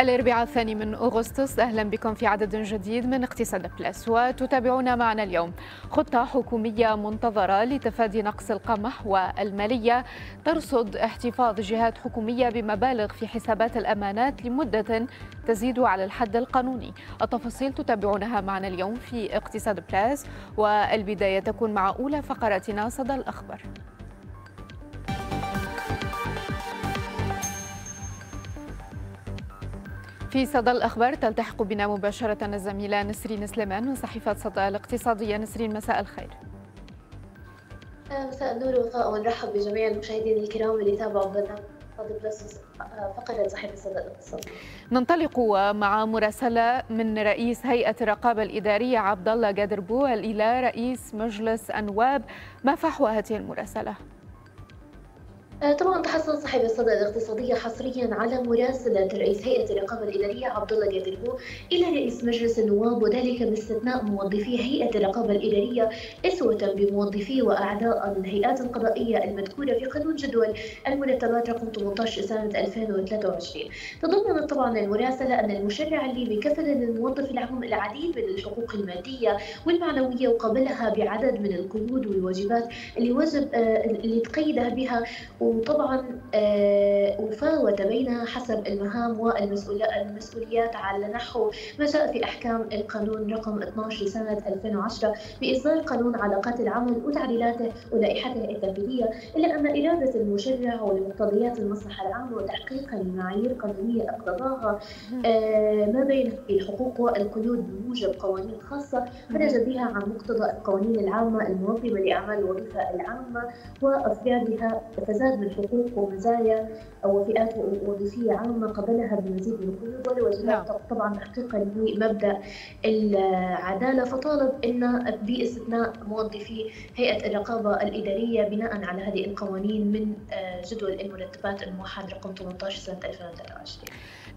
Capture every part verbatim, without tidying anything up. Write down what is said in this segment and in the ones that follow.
الاربعاء الثاني من اغسطس، اهلا بكم في عدد جديد من اقتصاد بلاس. وتتابعون معنا اليوم خطة حكومية منتظرة لتفادي نقص القمح والمالية ترصد احتفاظ جهات حكومية بمبالغ في حسابات الامانات لمدة تزيد على الحد القانوني. التفاصيل تتابعونها معنا اليوم في اقتصاد بلاس، والبداية تكون مع اولى فقراتنا صدى الاخبار. في صدى الأخبار تلتحق بنا مباشرة الزميلة نسرين سليمان من صحيفة صدى الاقتصادية. نسرين مساء الخير. مساء النور وفاء، ونرحب بجميع المشاهدين الكرام اللي تابعوا برنامج صدى بلاس فقرة صحيفة صدى الاقتصاد. ننطلق مع مراسلة من رئيس هيئة الرقابة الإدارية عبد الله قادر بوعل إلى رئيس مجلس النواب. ما فحوى هذه المراسلة؟ طبعا تحصل صحيفة الصدى الاقتصادية حصريا على مراسلة رئيس هيئة الرقابة الإدارية عبد الله قادر بوعل إلى رئيس مجلس النواب، وذلك باستثناء موظفي هيئة الرقابة الإدارية أسوة بموظفي وأعضاء الهيئات القضائية المذكورة في قانون جدول المرتبات رقم ثمانية عشر سنة ألفين وثلاثة وعشرين. تضمنت طبعا المراسلة أن المشرع الليبي كفل للموظف العام العديد من الحقوق المادية والمعنوية، وقابلها بعدد من القيود والواجبات اللي وجب اللي تقيدها بها، وطبعا وفاوت بينها حسب المهام والمسؤوليات على نحو ما جاء في احكام القانون رقم اثني عشر سنه ألفين وعشرة باصدار قانون علاقات العمل وتعديلاته ولائحته التنفيذيه، الا ان اراده المشرع ولمقتضيات المصلحه العامه وتحقيق المعايير القانونيه اقتضاها ما بين الحقوق والقيود بموجب قوانين خاصه خرج بها عن مقتضى القوانين العامه المنظمه لاعمال الوظيفه العامه وافرادها، فزاد من حقوق ومزايا وفئات وظيفيه عامه قبلها بمزيد من القيود والواجبات، طبعا تحقيقا لمبدا العداله. فطالب ان باستثناء موظفي هيئه الرقابه الاداريه بناء على هذه القوانين من جدول المرتبات الموحد رقم ثمانية عشر سنه ألفين وثلاثة وعشرين.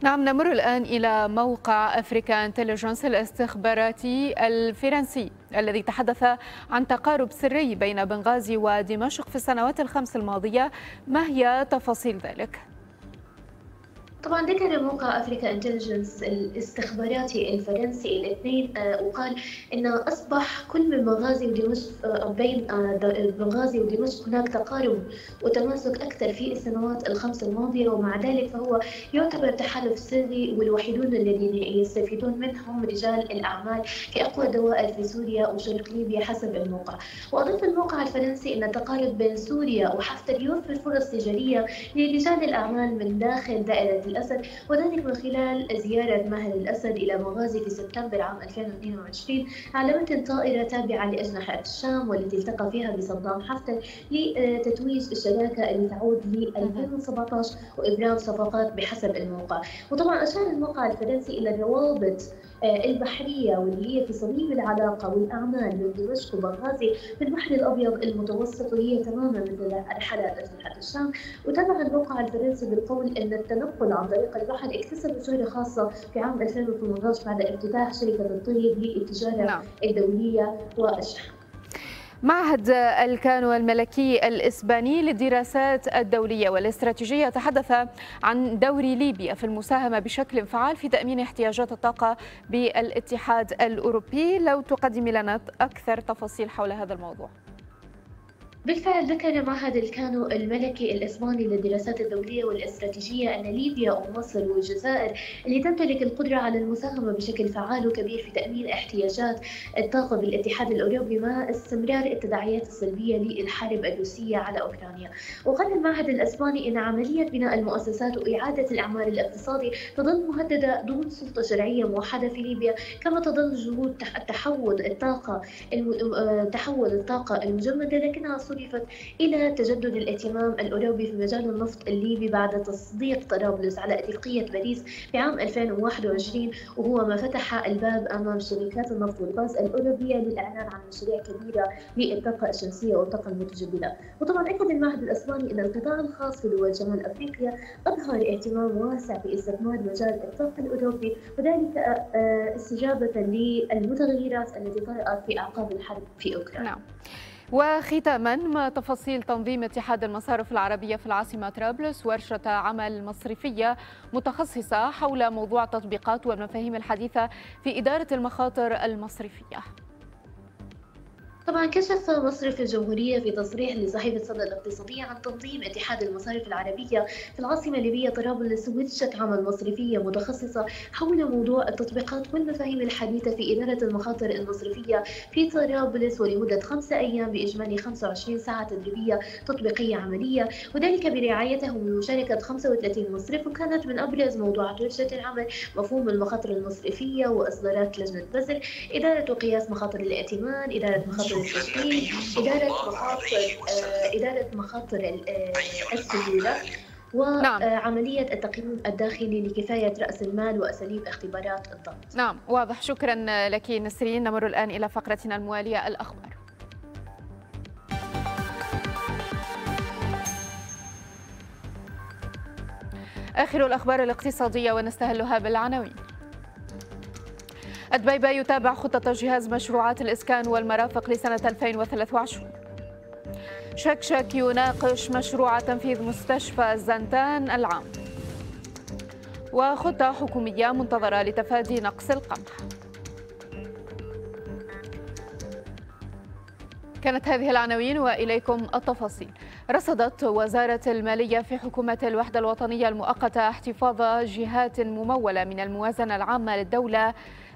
نعم، نمر الان الى موقع افريكا انتلجنس الاستخباراتي الفرنسي الذي تحدث عن تقارب سري بين بنغازي ودمشق في السنوات الخمس الماضية. ما هي تفاصيل ذلك؟ طبعا ذكر موقع افريكا انتلجنس الاستخباراتي الفرنسي الاثنين وقال ان اصبح كل من بنغازي ودمشق بين بنغازي ودمشق هناك تقارب وتماسك اكثر في السنوات الخمس الماضيه، ومع ذلك فهو يعتبر تحالف سري، والوحيدون الذين يستفيدون منه هم رجال الاعمال كاقوى دوائر في سوريا وشرق ليبيا حسب الموقع. واضاف الموقع الفرنسي ان التقارب بين سوريا وحفتر يوفر فرص تجاريه لرجال الاعمال من داخل دائره الأسد، وذلك من خلال زيارة ماهر الأسد إلى بنغازي في سبتمبر عام ألفين واثنين وعشرين على متن طائرة تابعة لأجنحة الشام، والتي التقى فيها بصدام حفتر لتتويج الشراكة اللي تعود ل ألفين وسبعة عشر وإبرام صفقات بحسب الموقع. وطبعا أشار الموقع الفرنسي إلى الروابط البحرية واللي هي في صليب العلاقة والأعمال من دمشق وبنغازي في البحر الأبيض المتوسط، وهي تماما مثل رحلات أجنحة الشام. وتابع الموقع الفرنسي بالقول أن التنقل عن طريق البحر اكتسب شهرة خاصة في عام ألفين وثمانية عشر بعد افتتاح شركة الطيب للتجارة الدولية والشحن. معهد الكانو الملكي الإسباني للدراسات الدولية والاستراتيجية تحدث عن دور ليبيا في المساهمة بشكل فعال في تأمين احتياجات الطاقة بالاتحاد الأوروبي. لو تقدم لنا أكثر تفاصيل حول هذا الموضوع. بالفعل ذكر معهد الكانو الملكي الإسباني للدراسات الدولية والاستراتيجية أن ليبيا ومصر والجزائر اللي تمتلك القدرة على المساهمة بشكل فعال وكبير في تأمين احتياجات الطاقة بالاتحاد الأوروبي مع استمرار التداعيات السلبية للحرب الروسية على أوكرانيا. وقال المعهد الإسباني أن عملية بناء المؤسسات وإعادة الأعمال الاقتصادي تظل مهددة دون سلطة شرعية موحدة في ليبيا، كما تظل جهود تحول الطاقة تحول الطاقة المجمدة لكنها صرفت إلى تجدد الاهتمام الأوروبي في مجال النفط الليبي بعد تصديق طرابلس على اتفاقية باريس في عام ألفين وواحد وعشرين، وهو ما فتح الباب أمام شركات النفط والغاز الأوروبية للإعلان عن مشاريع كبيرة للطاقة الشمسية والطاقة المتجددة. وطبعا أكد المعهد الإسباني أن القطاع الخاص في دول شمال أفريقيا أظهر اهتمام واسع باستثمار مجال الطاقة الأوروبي، وذلك استجابة للمتغيرات التي طرأت في أعقاب الحرب في أوكرانيا. وختاما ما تفاصيل تنظيم اتحاد المصارف العربية في العاصمة طرابلس ورشة عمل مصرفية متخصصة حول موضوع التطبيقات والمفاهيم الحديثة في إدارة المخاطر المصرفية. طبعا كشف مصرف الجمهورية في تصريح لصحيفة صدى الاقتصادية عن تنظيم اتحاد المصارف العربية في العاصمة الليبية طرابلس ورشة عمل مصرفية متخصصة حول موضوع التطبيقات والمفاهيم الحديثة في إدارة المخاطر المصرفية في طرابلس، ولمدة خمسة أيام بإجمالي خمسة وعشرين ساعة تدريبية تطبيقية عملية، وذلك برعايته من مشاركة خمسة وثلاثين مصرف. وكانت من أبرز موضوعات ورشة العمل مفهوم المخاطر المصرفية وإصدارات لجنة بزل، إدارة وقياس مخاطر الائتمان، إدارة مخاطر إدارة مخاطر إدارة مخاطر السيولة، وعملية التقييم الداخلي لكفاية رأس المال وأساليب اختبارات الضغط. نعم واضح، شكرا لك نسرين. نمر الآن إلى فقرتنا الموالية الأخبار. آخر الأخبار الاقتصادية ونستهلها بالعناوين. أدبيبة يتابع خطة جهاز مشروعات الإسكان والمرافق لسنة ألفين وثلاثة وعشرين. شكشك يناقش مشروع تنفيذ مستشفى زنتان العام. وخطة حكومية منتظرة لتفادي نقص القمح. كانت هذه العناوين وإليكم التفاصيل. رصدت وزارة المالية في حكومة الوحدة الوطنية المؤقتة احتفاظ جهات ممولة من الموازنة العامة للدولة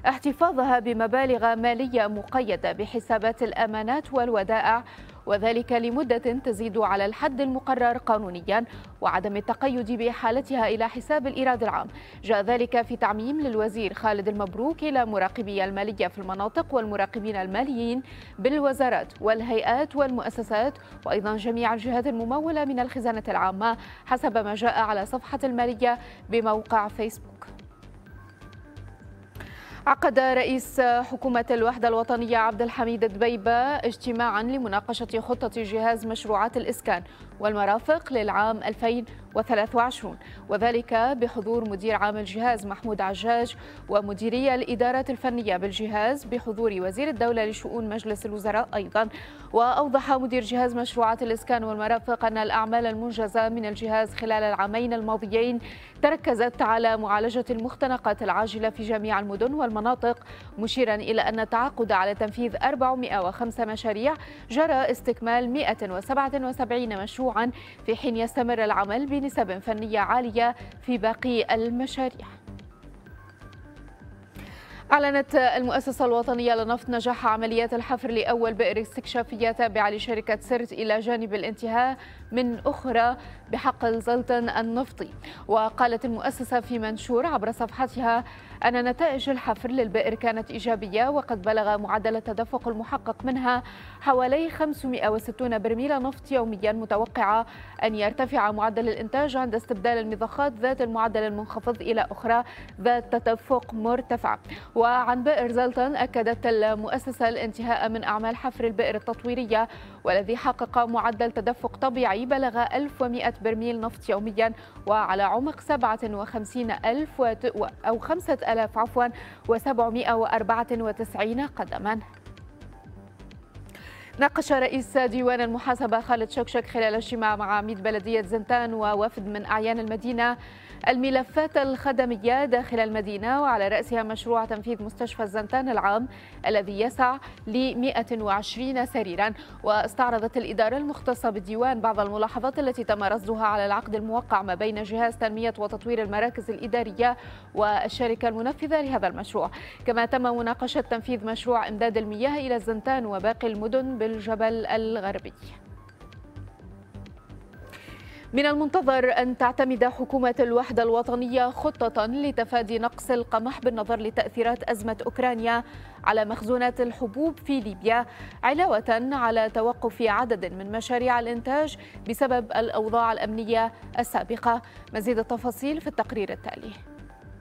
احتفاظها بمبالغ مالية مقيدة بحسابات الأمانات والودائع، وذلك لمدة تزيد على الحد المقرر قانونيا وعدم التقيد بإحالتها إلى حساب الإيراد العام. جاء ذلك في تعميم للوزير خالد المبروك إلى مراقبي المالية في المناطق والمراقبين الماليين بالوزارات والهيئات والمؤسسات وأيضا جميع الجهات الممولة من الخزانة العامة، حسب ما جاء على صفحة المالية بموقع فيسبوك. عقد رئيس حكومة الوحدة الوطنية عبد الحميد دبيبة اجتماعا لمناقشة خطة جهاز مشروعات الإسكان والمرافق للعام ألفين وثلاثة وعشرين، وذلك بحضور مدير عام الجهاز محمود عجاج ومديري الإدارة الفنية بالجهاز بحضور وزير الدولة لشؤون مجلس الوزراء أيضا. وأوضح مدير جهاز مشروعات الإسكان والمرافق أن الأعمال المنجزة من الجهاز خلال العامين الماضيين تركزت على معالجة المختنقات العاجلة في جميع المدن والمناطق، مشيرا إلى أن التعاقد على تنفيذ أربعمائة وخمسة مشاريع جرى استكمال مائة وسبعة وسبعين مشروعا، في حين يستمر العمل بنسب فنية عالية في باقي المشاريع. أعلنت المؤسسة الوطنية للنفط نجاح عمليات الحفر لأول بئر استكشافية تابعة لشركة سرت إلى جانب الانتهاء من أخرى بحقل زلطن النفطي. وقالت المؤسسة في منشور عبر صفحتها أن نتائج الحفر للبئر كانت إيجابية، وقد بلغ معدل التدفق المحقق منها حوالي خمسمائة وستين برميل نفط يوميا، متوقعة أن يرتفع معدل الإنتاج عند استبدال المضخات ذات المعدل المنخفض إلى أخرى ذات تدفق مرتفع. وعن بئر زلطن، أكدت المؤسسة الانتهاء من أعمال حفر البئر التطويرية والذي حقق معدل تدفق طبيعي بلغ ألف ومائة برميل نفط يوميا، وعلى عمق سبعة وخمسين ألف أو خمسة آلاف عفوا وسبعمائة وأربعة وتسعين قدما. ناقش رئيس ديوان المحاسبة خالد شوكشك خلال اجتماع مع عميد بلدية زنتان ووفد من أعيان المدينة الملفات الخدمية داخل المدينة، وعلى رأسها مشروع تنفيذ مستشفى زنتان العام الذي يسع ل مائة وعشرين سريرا. واستعرضت الإدارة المختصة بالديوان بعض الملاحظات التي تم رصدها على العقد الموقع ما بين جهاز تنمية وتطوير المراكز الإدارية والشركة المنفذة لهذا المشروع. كما تم مناقشة تنفيذ مشروع إمداد المياه إلى زنتان وباقي المدن بالجبل الغربي. من المنتظر أن تعتمد حكومة الوحدة الوطنية خطة لتفادي نقص القمح بالنظر لتأثيرات أزمة أوكرانيا على مخزونات الحبوب في ليبيا، علاوة على توقف عدد من مشاريع الإنتاج بسبب الأوضاع الأمنية السابقة. مزيد التفاصيل في التقرير التالي.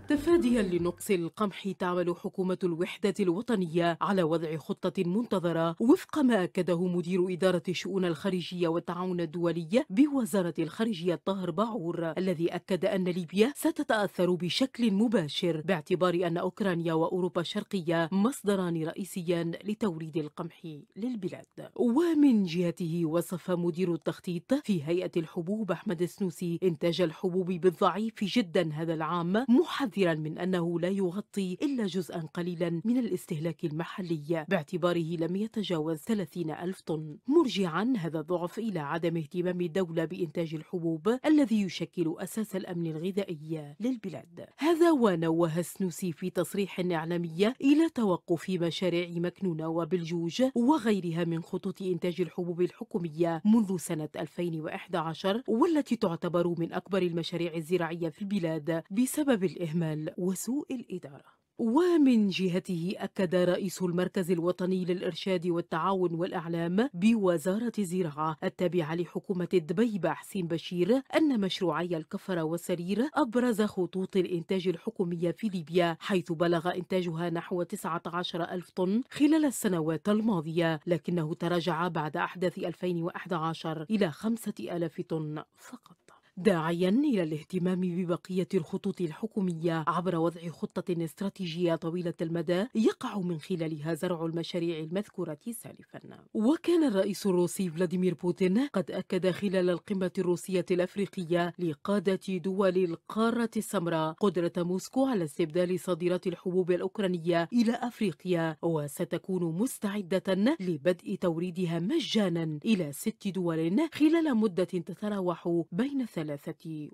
تفاديا لنقص القمح تعمل حكومة الوحدة الوطنية على وضع خطة منتظرة وفق ما أكده مدير إدارة الشؤون الخارجية والتعاون الدولي بوزارة الخارجية طاهر باعور، الذي أكد أن ليبيا ستتأثر بشكل مباشر باعتبار أن أوكرانيا وأوروبا الشرقية مصدران رئيسيان لتوريد القمح للبلاد. ومن جهته وصف مدير التخطيط في هيئة الحبوب احمد السنوسي إنتاج الحبوب بالضعيف جدا هذا العام، محذرا من أنه لا يغطي إلا جزءا قليلا من الاستهلاك المحلي باعتباره لم يتجاوز ثلاثين ألف طن، مرجعا هذا الضعف إلى عدم اهتمام الدولة بإنتاج الحبوب الذي يشكل أساس الأمن الغذائي للبلاد. هذا ونوه السنوسي في تصريح إعلامي إلى توقف مشاريع مكنونة وبلجوج وغيرها من خطوط إنتاج الحبوب الحكومية منذ سنة ألفين وأحد عشر، والتي تعتبر من أكبر المشاريع الزراعية في البلاد بسبب الإهمال وسوء الإدارة. ومن جهته أكد رئيس المركز الوطني للإرشاد والتعاون والإعلام بوزارة الزراعة التابعة لحكومة دبيبة حسين بشير أن مشروعي الكفرة والسرير أبرز خطوط الإنتاج الحكومية في ليبيا، حيث بلغ إنتاجها نحو تسعة عشر ألف طن خلال السنوات الماضية، لكنه تراجع بعد أحداث ألفين وأحد عشر إلى خمسة آلاف طن فقط. داعيا إلى الاهتمام ببقية الخطوط الحكومية عبر وضع خطة استراتيجية طويلة المدى يقع من خلالها زرع المشاريع المذكورة سالفا. وكان الرئيس الروسي فلاديمير بوتين قد أكد خلال القمة الروسية الأفريقية لقادة دول القارة السمراء قدرة موسكو على استبدال صادرات الحبوب الأوكرانية إلى أفريقيا، وستكون مستعدة لبدء توريدها مجانا إلى ست دول خلال مدة تتراوح بين ثلاثة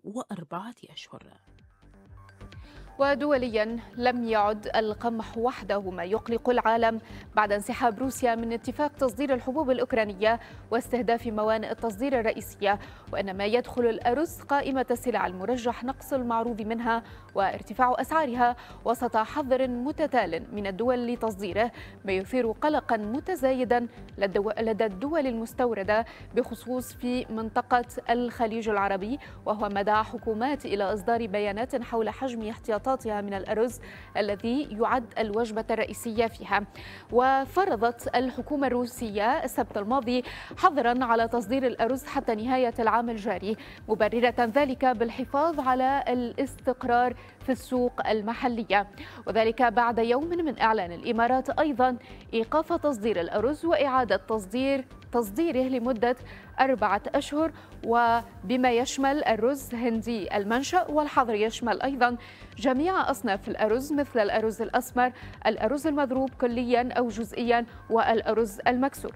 وأربعة أشهر. ودوليا لم يعد القمح وحده ما يقلق العالم بعد انسحاب روسيا من اتفاق تصدير الحبوب الأوكرانية واستهداف موانئ التصدير الرئيسية، وإنما يدخل الأرز قائمة السلع المرجح نقص المعروض منها وارتفاع أسعارها وسط حظر متتال من الدول لتصديره، ما يثير قلقا متزايدا لدى الدول المستوردة بخصوص في منطقة الخليج العربي، وهو ما دعا حكومات إلى إصدار بيانات حول حجم احتياطات من الأرز الذي يعد الوجبة الرئيسية فيها. وفرضت الحكومة الروسية السبت الماضي حظرا على تصدير الأرز حتى نهاية العام الجاري، مبررة ذلك بالحفاظ على الاستقرار في السوق المحلية، وذلك بعد يوم من إعلان الإمارات أيضا إيقاف تصدير الأرز وإعادة تصدير تصديره لمدة أربعة أشهر، وبما يشمل الرز هندي المنشأ، والحظر يشمل أيضا جميع أصناف الأرز مثل الأرز الأسمر، الأرز المضروب كليا أو جزئيا، والأرز المكسور.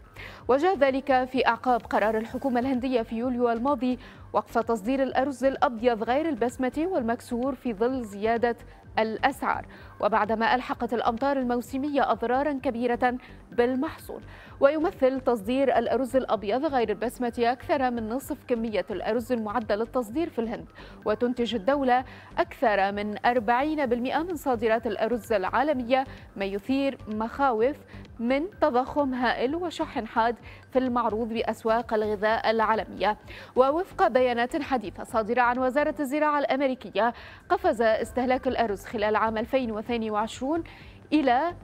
وجاء ذلك في أعقاب قرار الحكومة الهندية في يوليو الماضي وقف تصدير الأرز الأبيض غير البسمتي والمكسور في ظل زيادة الأسعار، وبعدما ألحقت الأمطار الموسمية أضرارا كبيرة بالمحصول. ويمثل تصدير الأرز الأبيض غير البسمتي أكثر من نصف كمية الأرز المعدل للتصدير في الهند، وتنتج الدولة أكثر من أربعين بالمئة من صادرات الأرز العالمية، ما يثير مخاوف من تضخم هائل وشح حاد في المعروض بأسواق الغذاء العالمية. ووفق بيانات حديثة صادرة عن وزارة الزراعة الأمريكية، قفز استهلاك الأرز خلال عام ألفين واثنين وعشرين إلى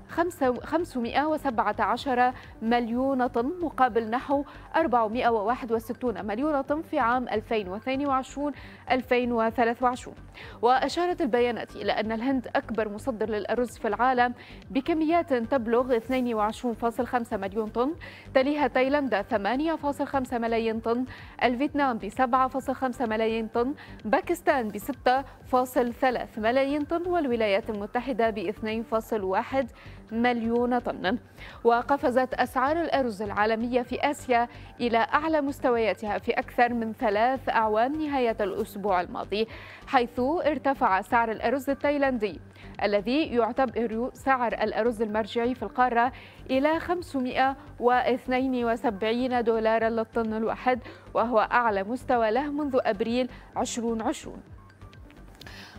خمسمئة وسبعة عشر مليون طن مقابل نحو أربعمئة وواحد وستين مليون طن في عام ألفين واثنين وعشرين ألفين وثلاثة وعشرين. وأشارت البيانات إلى أن الهند أكبر مصدر للأرز في العالم بكميات تبلغ اثنين وعشرين فاصلة خمسة مليون طن، تليها تايلاند ثمانية فاصلة خمسة ملايين طن، الفيتنام ب سبعة فاصلة خمسة ملايين طن، باكستان ب ستة فاصلة ثلاثة ملايين طن، والولايات المتحدة ب اثنين فاصلة واحد مليون طن. وقفزت أسعار الأرز العالمية في آسيا إلى أعلى مستوياتها في أكثر من ثلاث أعوام نهاية الأسبوع الماضي، حيث ارتفع سعر الأرز التايلندي الذي يعتبر سعر الأرز المرجعي في القارة إلى خمسمئة واثنين وسبعين دولارا للطن الواحد، وهو أعلى مستوى له منذ أبريل ألفين وعشرين.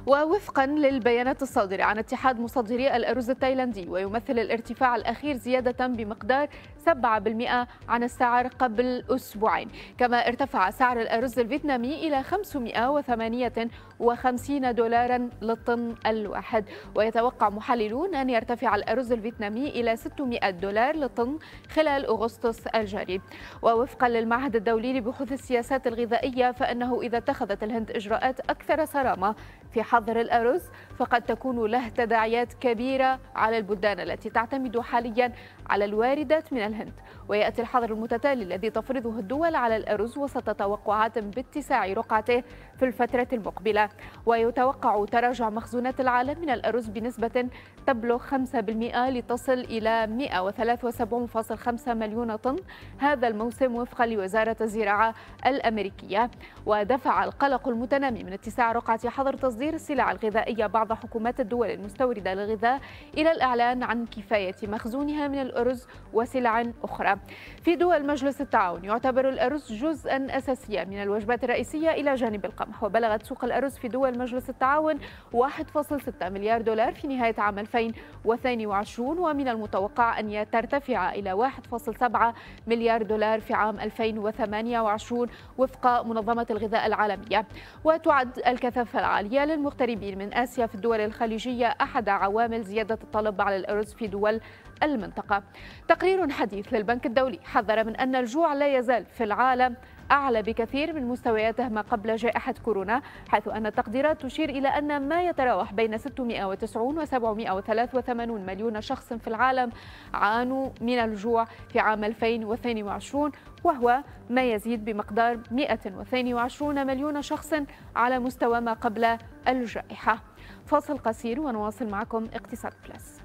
ووفقا للبيانات الصادرة عن اتحاد مصدري الأرز التايلندي، ويمثل الارتفاع الأخير زيادة بمقدار سبعة بالمئة عن السعر قبل أسبوعين. كما ارتفع سعر الأرز الفيتنامي إلى خمسمئة وثمانية وخمسين دولاراً للطن الواحد، ويتوقع محللون أن يرتفع الأرز الفيتنامي إلى ستمئة دولار للطن خلال أغسطس الجاري. ووفقاً للمعهد الدولي لبحوث السياسات الغذائية، فإنه إذا اتخذت الهند إجراءات أكثر صرامة في حظر الأرز فقد تكون له تداعيات كبيرة على البلدان التي تعتمد حالياً على الواردات من الهند. ويأتي الحظر المتتالي الذي تفرضه الدول على الأرز وسط توقعات باتساع رقعته في الفترة المقبلة، ويتوقع تراجع مخزونات العالم من الأرز بنسبة تبلغ خمسة بالمئة لتصل إلى مئة وثلاثة وسبعين فاصلة خمسة مليون طن هذا الموسم وفقا لوزارة الزراعة الأمريكية. ودفع القلق المتنامي من اتساع رقعة حظر تصدير السلع الغذائية بعض حكومات الدول المستوردة للغذاء إلى الإعلان عن كفاية مخزونها من الأرز وسلع أخرى. في دول مجلس التعاون يعتبر الأرز جزءا أساسيا من الوجبات الرئيسية إلى جانب القمح، وبلغت سوق الأرز في دول مجلس التعاون واحد فاصلة ستة مليار دولار في نهاية عام ألفين واثنين وعشرين، ومن المتوقع أن ترتفع إلى واحد فاصلة سبعة مليار دولار في عام ألفين وثمانية وعشرين وفق منظمة الغذاء العالمية. وتعد الكثافة العالية للمغتربين من آسيا في الدول الخليجية أحد عوامل زيادة الطلب على الأرز في دول المنطقة. تقرير حديث للبنك الدولي حذر من أن الجوع لا يزال في العالم أعلى بكثير من مستوياته ما قبل جائحة كورونا، حيث أن التقديرات تشير إلى أن ما يتراوح بين ستمئة وتسعين و سبعمئة وثلاثة وثمانين مليون شخص في العالم عانوا من الجوع في عام ألفين واثنين وعشرين، وهو ما يزيد بمقدار مئة واثنين وعشرين مليون شخص على مستوى ما قبل الجائحة. فاصل قصير ونواصل معكم اقتصاد بلاس.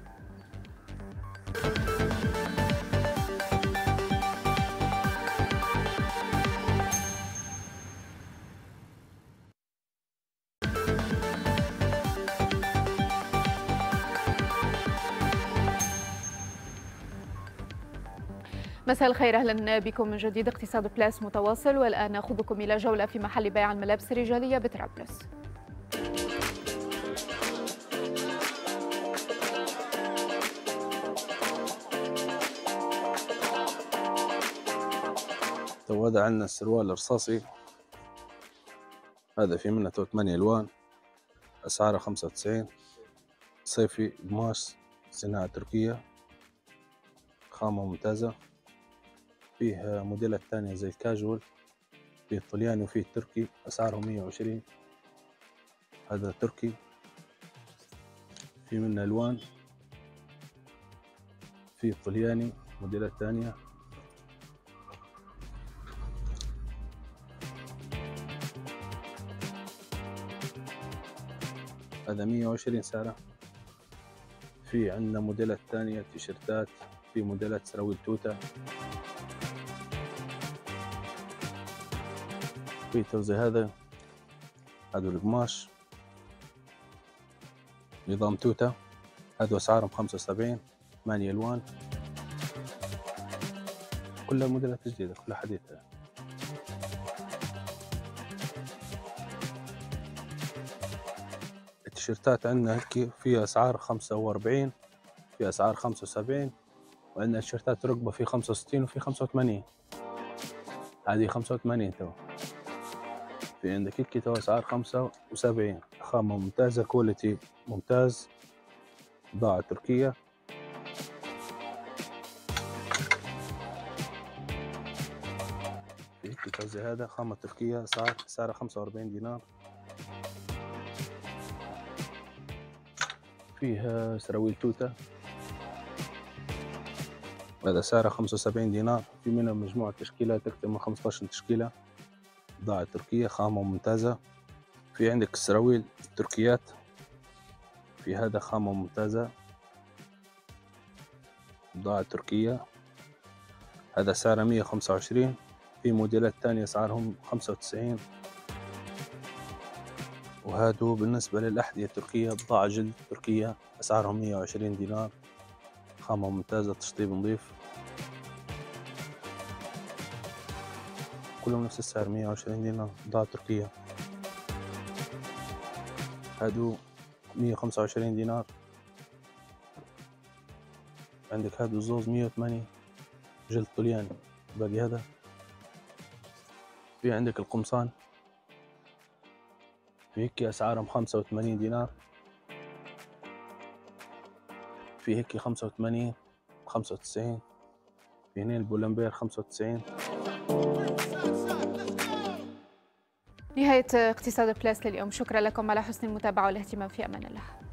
مساء الخير، اهلا بكم من جديد. اقتصاد بلاس متواصل، والان ناخذكم الى جوله في محل بيع الملابس الرجاليه بطرابلس. تو هذا عندنا السروال الرصاصي، هذا في منه ثمانية الوان، اسعاره خمسة وتسعين، صيفي قماش صناعه تركيه، خامه ممتازه. فيه موديلات ثانية زي الكاجوال، فيه الطلياني وفيه التركي، أسعاره مئة وعشرين. هذا تركي، في منه ألوان، فيه الطلياني موديلات ثانية. هذا مئة وعشرين سعره. في عندنا موديلات ثانية تيشيرتات، في موديلات سراويل توتة، في توزي. هذا هذا القماش نظام توتا، هذا اسعارهم خمسة وسبعين، ثمانية الوان، كلها موديلات جديده، كلها حديثه. التيشيرتات عندنا هيك فيها اسعار خمسة وأربعين، في اسعار خمسة وسبعين، وعندنا تيشيرتات ركبه في خمسة وستين وفي خمسة وثمانين، هذه خمسة وثمانين تو. في عندك الكتاب اسعار خمسة وسبعين، خامة ممتازة، كواليتي ممتاز، بضاعة تركية. في الكتاب زي هذا خامة تركية، اسعار سعره خمسة وأربعين دينار. فيها سراويل توتة، هذا سعره خمسة وسبعين دينار، في منها مجموعة تشكيلات تكتب من خمسة عشر تشكيلة، بضاعة تركية خامة ممتازة. في عندك السراويل التركيات، في هذا خامة ممتازة، بضاعة تركية، هذا سعره مئة وخمسة وعشرين، في موديلات تانية اسعارهم خمسة وتسعين. وهادو بالنسبة للأحذية التركية، بضاعة جلد تركية، اسعارهم مئة وعشرين دينار، خامة ممتازة، تشطيب نظيف، كلهم نفس السعر مئة وعشرين دينار، بضاعة تركية. هادو مية وخمسة وعشرين دينار، عندك هادو الزوز مية وثمانية جلد طلياني، باقي هذا في عندك القمصان هيك اسعارهم خمسة وثمانين دينار، في هيك خمسة وثمانين خمسة وتسعين، في هنا البولمبير خمسة وتسعين. نهاية اقتصاد بلاس لليوم، شكرا لكم على حسن المتابعة والاهتمام، في أمان الله.